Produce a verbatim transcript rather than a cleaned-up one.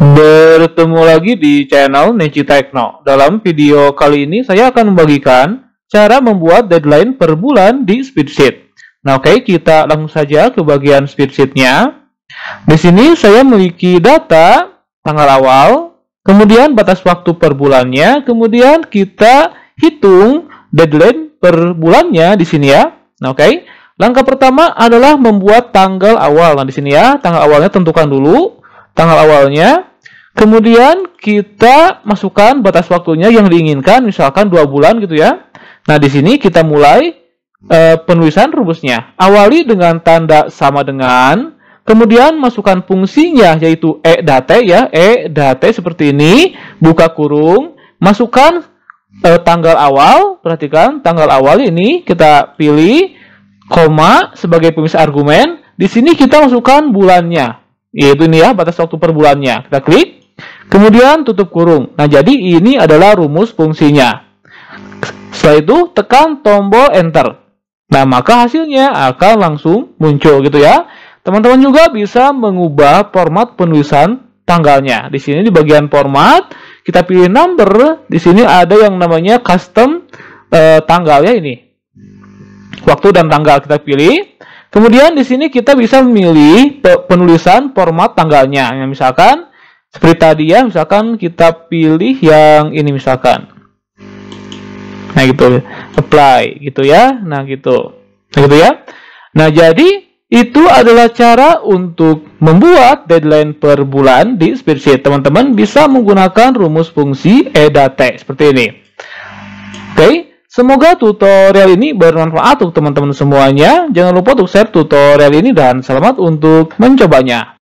Bertemu lagi di channel Neicy Tekno. Dalam video kali ini saya akan membagikan cara membuat deadline per bulan di Spreadsheet. Nah, oke, okay, kita langsung saja ke bagian Spreadsheet-nya. Di sini saya memiliki data tanggal awal, kemudian batas waktu per bulannya, kemudian kita hitung deadline per bulannya di sini ya. Nah, oke. Okay. Langkah pertama adalah membuat tanggal awal. Nah, di sini ya, tanggal awalnya tentukan dulu tanggal awalnya. Kemudian kita masukkan batas waktunya yang diinginkan, misalkan dua bulan gitu ya. Nah, di sini kita mulai e, penulisan rumusnya. Awali dengan tanda sama dengan, kemudian masukkan fungsinya yaitu EDATE ya, EDATE seperti ini, buka kurung, masukkan e, tanggal awal, perhatikan tanggal awal ini kita pilih koma sebagai pemisah argumen. Di sini kita masukkan bulannya, yaitu ini ya, batas waktu per bulannya. Kita klik. Kemudian tutup kurung. Nah, jadi ini adalah rumus fungsinya. Setelah itu tekan tombol enter. Nah, maka hasilnya akan langsung muncul gitu ya. Teman-teman juga bisa mengubah format penulisan tanggalnya. Di sini di bagian format kita pilih number. Di sini ada yang namanya custom eh, tanggalnya ini. Waktu dan tanggal kita pilih. Kemudian di sini kita bisa memilih penulisan format tanggalnya. Yang misalkan seperti tadi ya, misalkan kita pilih yang ini misalkan. Nah, gitu. Apply gitu ya. Nah, gitu. Nah, gitu ya. Nah, jadi itu adalah cara untuk membuat deadline per bulan di Spreadsheet. Teman-teman bisa menggunakan rumus fungsi EDATE seperti ini. Oke, okay. Semoga tutorial ini bermanfaat untuk teman-teman semuanya. Jangan lupa untuk share tutorial ini dan selamat untuk mencobanya.